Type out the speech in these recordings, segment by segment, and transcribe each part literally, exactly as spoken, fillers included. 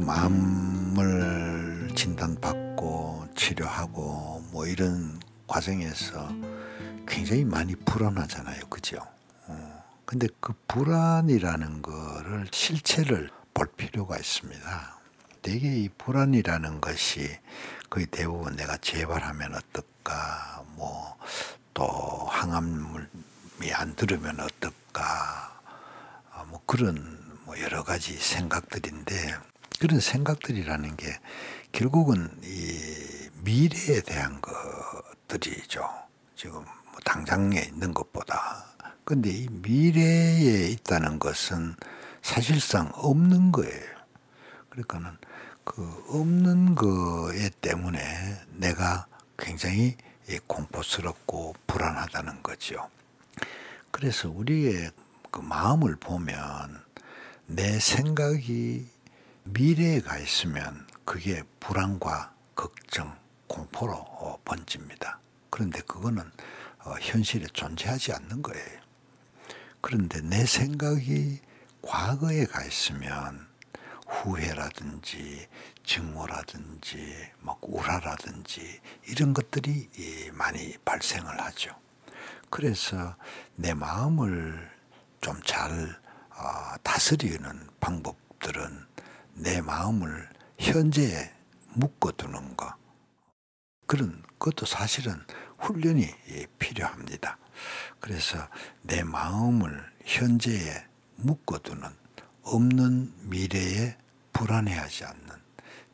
지금 암을 진단받고 치료하고 뭐 이런 과정에서 굉장히 많이 불안하잖아요, 그죠? 어. 근데 그 불안이라는 거를 실체를 볼 필요가 있습니다. 되게 이 불안이라는 것이 거의 대부분 내가 재발하면 어떨까, 뭐 또 항암이 안 들으면 어떨까, 뭐 그런 뭐 여러 가지 생각들인데, 그런 생각들이라는 게 결국은 이 미래에 대한 것들이죠. 지금 뭐 당장에 있는 것보다. 근데 이 미래에 있다는 것은 사실상 없는 거예요. 그러니까는 그 없는 거에 때문에 내가 굉장히 공포스럽고 불안하다는 거죠. 그래서 우리의 그 마음을 보면 내 생각이 미래에 가 있으면 그게 불안과 걱정, 공포로 번집니다. 그런데 그거는 현실에 존재하지 않는 거예요. 그런데 내 생각이 과거에 가 있으면 후회라든지 증오라든지 막 우라라든지 이런 것들이 많이 발생을 하죠. 그래서 내 마음을 좀 잘 다스리는 방법들은 내 마음을 현재에 묶어두는 것, 그런 것도 사실은 훈련이 필요합니다. 그래서 내 마음을 현재에 묶어두는, 없는 미래에 불안해하지 않는,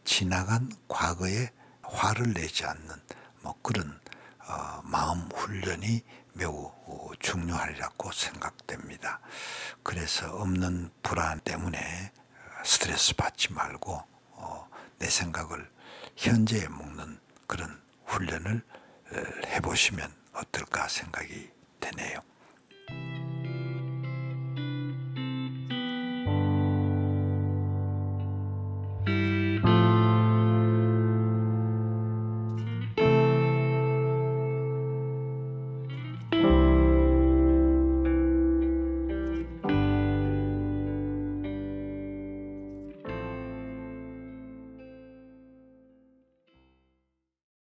지나간 과거에 화를 내지 않는 뭐 그런 어, 마음 훈련이 매우 중요하리라고 생각됩니다. 그래서 없는 불안 때문에 스트레스 받지 말고 어, 내 생각을 현재에 묶는 그런 훈련을 해보시면 어떨까 생각이 되네요.